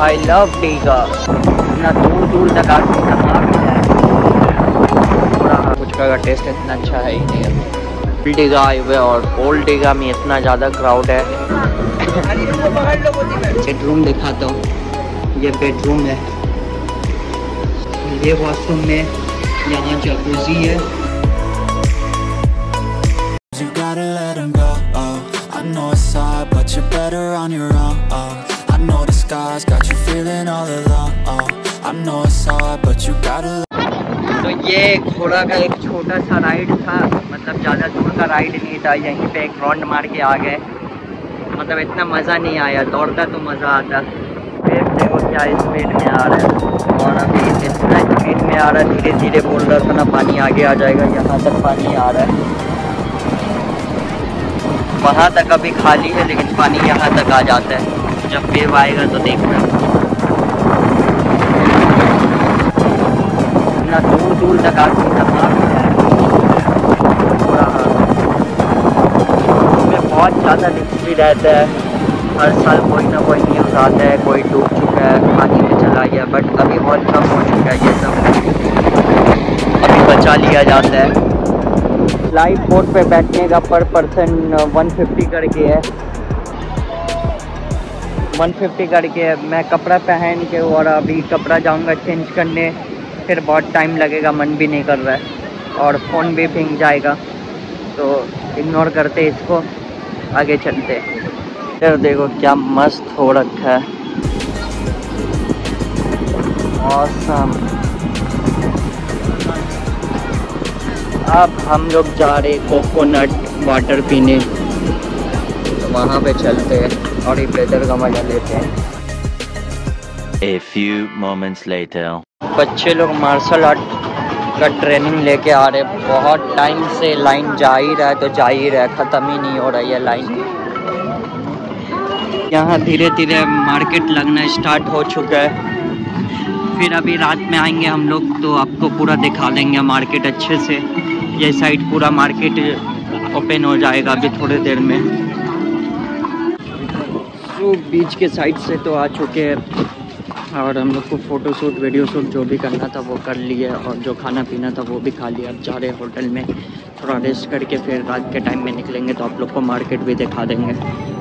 I love Digha. इतना दूर दूर तक आदमी कहाँ मिला है, कुछ का टेस्ट इतना अच्छा है ही नहीं। ओल्ड दीघा आए हुए और ओल्ड दीघा में इतना ज़्यादा क्राउड है। बेडरूम दिखाता हूँ, ये बेडरूम है, ये वॉशरूम में, यहाँ जकूजी है। But you're better on your own. Oh, I know the sky's got you feeling all alone. Oh, I know it's hard, but you gotta. तो ये घोड़ा का एक छोटा सा राइड था, मतलब ज़्यादा दूर का राइड नहीं था। यहीं पे एक राउंड मार के आ गए, मतलब इतना मज़ा नहीं आया। दौड़ता तो मज़ा आता। फिर देखो क्या स्पीड में आ रहा है, और अभी इतना स्पीड में आ रहा है, धीरे धीरे बोल रहा था ना पानी आगे आ जाएगा। यहाँ तक पानी आ रहा है, वहाँ तक अभी खाली है, लेकिन पानी यहाँ तक आ जाता है। जब वेव आएगा तो देखना। इतना दूर दूर तक आदमी कहाँ मिला है। इसमें बहुत ज़्यादा रिस्क भी रहता है। हर साल कोई ना कोई न्यूज़ आता है, कोई डूब चुका है, पानी में चला गया। बट अभी बहुत कम हो चुका है ये सब, अभी बचा लिया जाता है। लाइफ बोट पे बैठने का पर पर्सन 150 करके है, 150 करके है। मैं कपड़ा पहन के और अभी कपड़ा जाऊंगा चेंज करने, फिर बहुत टाइम लगेगा, मन भी नहीं कर रहा है, और फ़ोन भी भीग जाएगा, तो इग्नोर करते इसको, आगे चलते। फिर देखो क्या मस्त हो रखा है, ऑसम। अब हम लोग जा रहे कोकोनट वाटर पीने, तो वहाँ पे चलते हैं और इस वेदर का मजा लेते हैं। A few moments later. बच्चे लोग मार्शल आर्ट का ट्रेनिंग लेके आ रहे हैं। बहुत टाइम से लाइन जा ही रहा है तो जा ही रहा है, ख़त्म ही नहीं हो रही है लाइन। यहाँ धीरे धीरे मार्केट लगना स्टार्ट हो चुका है। फिर अभी रात में आएंगे हम लोग तो आपको पूरा दिखा देंगे मार्केट अच्छे से। ये साइड पूरा मार्केट ओपन हो जाएगा अभी थोड़ी देर में। तो बीच के साइड से तो आ चुके हैं, और हम लोग को फ़ोटो शूट वीडियो शूट जो भी करना था वो कर लिया, और जो खाना पीना था वो भी खा लिया। अब जा रहे होटल में थोड़ा रेस्ट करके, फिर रात के टाइम में निकलेंगे तो आप लोग को मार्केट भी दिखा देंगे।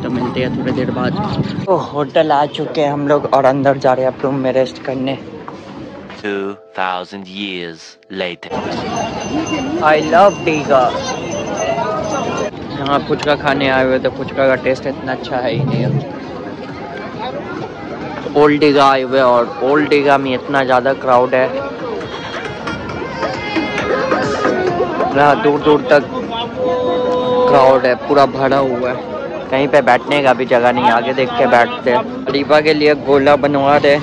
तो मिलते हैं थोड़ी देर बाद। तो होटल आ चुके हैं हम लोग, और अंदर जा रहे हैं आप रूम में रेस्ट करने। 2000 years later. I love Digha. यहाँ फुचका खाने आए हुए तो फुचका का टेस्ट इतना अच्छा है ही नहीं। ओल्ड दीघा आए हुए और ओल्ड दीघा में इतना ज़्यादा क्राउड है। यहाँ दूर दूर तक क्राउड है, पूरा भरा हुआ है, कहीं पे बैठने का भी जगह नहीं। आगे देख के बैठते हैं। गरीबा के लिए गोला बनवा रहे।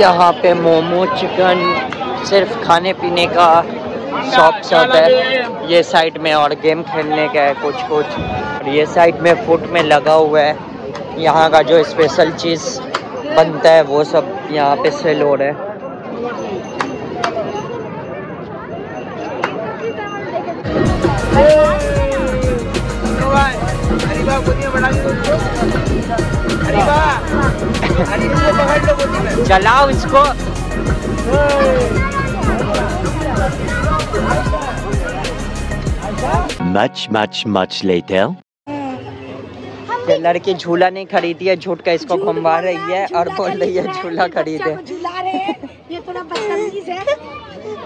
यहाँ पे मोमो चिकन सिर्फ खाने पीने का शॉप सब है। ये साइड में और गेम खेलने का है कुछ कुछ, और ये साइड में फूड में लगा हुआ है। यहाँ का जो स्पेशल चीज़ बनता है वो सब यहाँ पे सेल हो रहा है। चलाओ इसको। Much later. ये लड़की झूला नहीं खरीदी है, झूठ का इसको घुमा रही है और बोल रही है झूला खरीदे। ये थोड़ा बदतमीज है,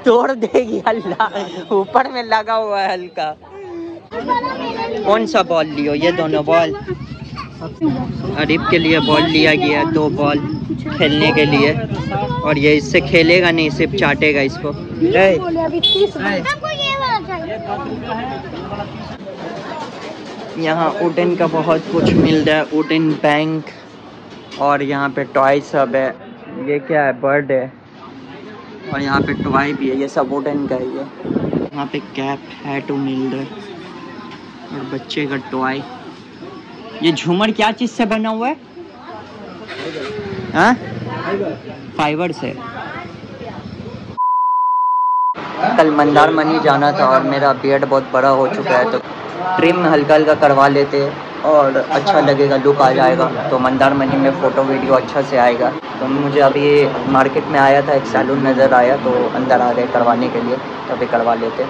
तोड़ देगी। अल्लाह, ऊपर में लगा हुआ है हल्का। कौन सा बॉल लियो? ये दोनों बॉल अरीब के लिए बॉल लिया गया, 2 बॉल खेलने के लिए। और ये इससे खेलेगा नहीं, सिर्फ चाटेगा इसको। यहाँ वुडन का बहुत कुछ मिल रहा है, वुडन बैंक, और यहाँ पे टॉय सब है। ये क्या है? बर्ड है, और यहाँ पे टॉय भी है। ये सब वुडन का ही है। वहाँ पे कैप है टू मिल रहा और बच्चे का टॉय। ये झूमर क्या चीज़ से बना हुआ है? फाइबर से। कल मंदारमनी जाना था और मेरा बियर्ड बहुत बड़ा हो चुका है, तो ट्रिम हल्का हल्का करवा लेते और अच्छा लगेगा, लुक आ जाएगा, तो मंदारमनी में फ़ोटो वीडियो अच्छा से आएगा। तो मुझे अभी मार्केट में आया था, एक सैलून नज़र आया तो अंदर आ गए करवाने के लिए, तभी करवा लेते।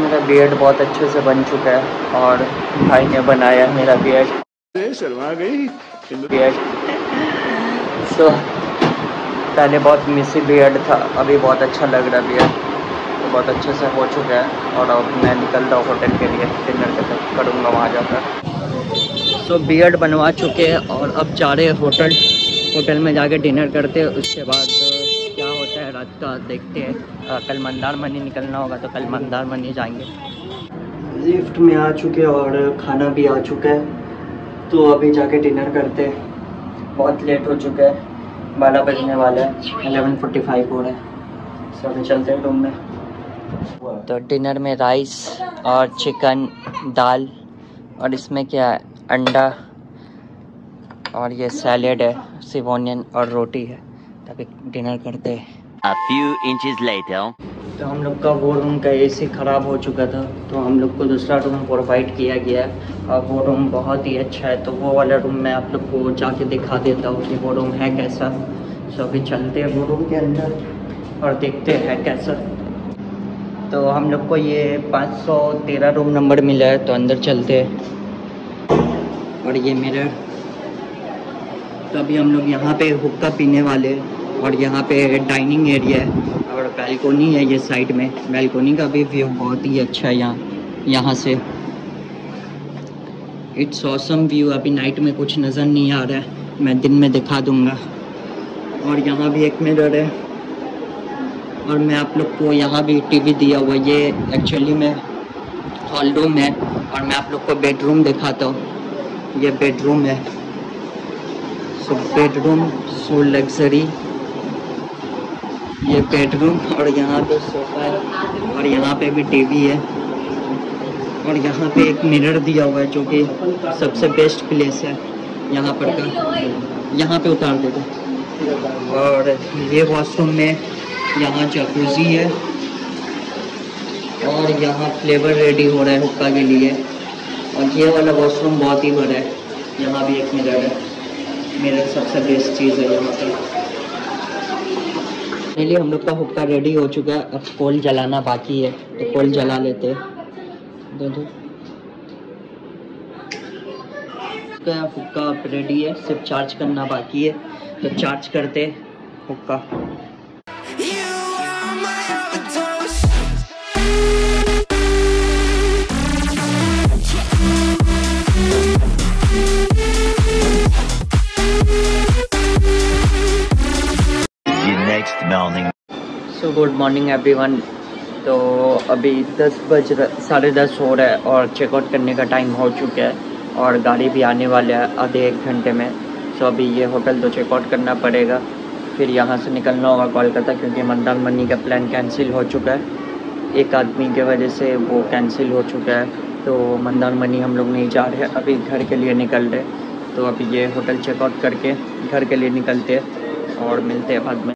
मेरा बियर्ड बहुत अच्छे से बन चुका है और भाई ने बनाया मेरा बियर्ड, शर्मा गई बियर्ड। सो पहले बहुत मिसी बियर्ड था, अभी बहुत अच्छा लग रहा है बियर्ड, तो बहुत अच्छे से हो चुका है। और अब मैं निकल रहा हूँ होटल के लिए, डिनर करूँगा वहाँ जाकर। सो बियर्ड बनवा चुके हैं और अब जा रहे हैं होटल, होटल में जाके डिनर करते हैं, उसके बाद रात का देखते हैं। कल मंदारमनी निकलना होगा तो कल मंदारमनी जाएंगे। लिफ्ट में आ चुके और खाना भी आ चुका है, तो अभी जाके डिनर करते हैं। बहुत लेट हो चुका है, 12 बजने वाला है, 11:45 हो रहा है, सो अभी चलते हैं रूम में। तो डिनर में राइस और चिकन दाल और इसमें क्या है अंडा और ये सैलेड है, सिवोनियन और रोटी है, तभी डिनर करते हैं। A few inches later. तो हम लोग का वो रूम का एसी ख़राब हो चुका था, तो हम लोग को दूसरा रूम प्रोवाइड किया गया है और वो रूम बहुत ही अच्छा है। तो वो वाला रूम मैं आप लोग को जाके दिखा देता हूँ कि वो रूम है कैसा। सो अभी चलते हैं वो रूम के अंदर और देखते हैं कैसा। तो हम लोग को ये 513 रूम नंबर मिला है, तो अंदर चलते हैं। और ये मिरर, तो अभी हम लोग यहाँ पे हुक्का पीने वाले हैं और यहाँ पे डाइनिंग एरिया है और बैल्कोनी है ये साइड में। बैल्कोनी का भी व्यू बहुत ही अच्छा है यहाँ, यहाँ से इट्स ऑसम व्यू। अभी नाइट में कुछ नज़र नहीं आ रहा है, मैं दिन में दिखा दूँगा। और यहाँ भी एक मिरर है और मैं आप लोग को यहाँ भी टीवी दिया हुआ, ये एक्चुअली में हॉल रूम है। और मैं आप लोग को बेडरूम दिखाता हूँ, ये बेडरूम है। सो बेडरूम सो लग्जरी, ये बेडरूम। और यहाँ पे सोफा है और यहाँ पे भी टीवी है और यहाँ पे एक मिरर दिया हुआ है जो कि सबसे बेस्ट प्लेस है यहाँ पर का। यहाँ पे उतार देते। और ये वॉशरूम में यहाँ जकूजी है और यहाँ फ्लेवर रेडी हो रहा है हुक्का के लिए। और ये वाला वॉशरूम बहुत ही बड़ा है, यहाँ भी एक मिरर है। मिरर सबसे बेस्ट चीज़ है यहाँ पर। फाइनली हम लोग का हुक्का रेडी हो चुका है, अब कोल जलाना बाकी है तो कोल जला लेते। हुक्का रेडी है, सिर्फ चार्ज करना बाकी है, तो चार्ज करते हुक्का। So good morning everyone. तो अभी 10:30 हो रहा है और चेकआउट करने का टाइम हो चुका है और गाड़ी भी आने वाला है आधे एक घंटे में। सो अभी ये होटल तो चेकआउट करना पड़ेगा, फिर यहाँ से निकलना होगा कोलकाता, क्योंकि मंदारमनी का प्लान कैंसिल हो चुका है। एक आदमी के वजह से वो कैंसिल हो चुका है, तो मंदारमनी हम लोग नहीं जा रहे, अभी घर के लिए निकल रहे। तो अभी ये होटल चेकआउट करके घर के लिए निकलते और मिलते हैं बाद में।